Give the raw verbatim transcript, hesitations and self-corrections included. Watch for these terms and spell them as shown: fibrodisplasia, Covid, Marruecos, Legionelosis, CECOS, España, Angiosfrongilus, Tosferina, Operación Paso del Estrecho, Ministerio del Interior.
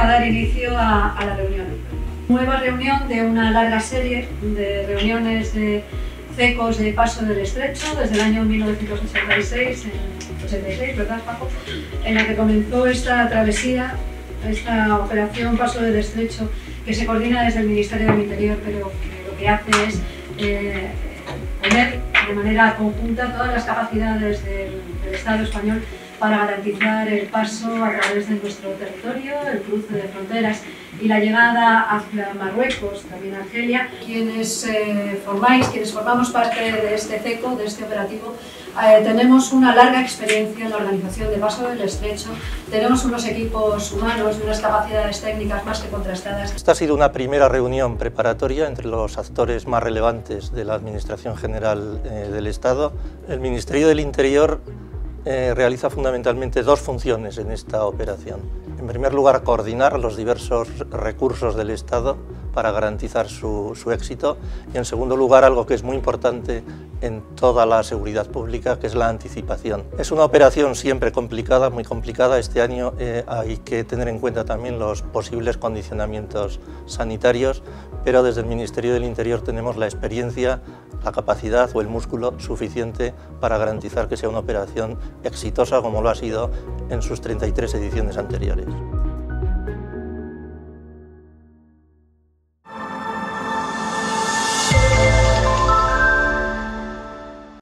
a dar inicio a, a la reunión. Nueva reunión de una larga serie de reuniones de CECOS de Paso del Estrecho desde el año mil novecientos ochenta y seis, en, ochenta y seis, ¿verdad, Paco?, en la que comenzó esta travesía, esta operación Paso del Estrecho, que se coordina desde el Ministerio del Interior, pero que lo que hace es eh, poner de manera conjunta todas las capacidades del, del Estado español para garantizar el paso a través de nuestro territorio, el cruce de fronteras y la llegada hacia Marruecos, también Argelia. Quienes eh, formáis, quienes formamos parte de este CECO, de este operativo, eh, tenemos una larga experiencia en la organización de Paso del Estrecho, tenemos unos equipos humanos y unas capacidades técnicas más que contrastadas. Esta ha sido una primera reunión preparatoria entre los actores más relevantes de la Administración General eh, del Estado. El Ministerio del Interior Eh, realiza fundamentalmente dos funciones en esta operación. En primer lugar, coordinar los diversos recursos del Estado para garantizar su, su éxito, y en segundo lugar, algo que es muy importante en toda la seguridad pública, que es la anticipación. Es una operación siempre complicada, muy complicada. Este año eh, hay que tener en cuenta también los posibles condicionamientos sanitarios, pero desde el Ministerio del Interior tenemos la experiencia, la capacidad o el músculo suficiente para garantizar que sea una operación exitosa como lo ha sido en sus treinta y tres ediciones anteriores.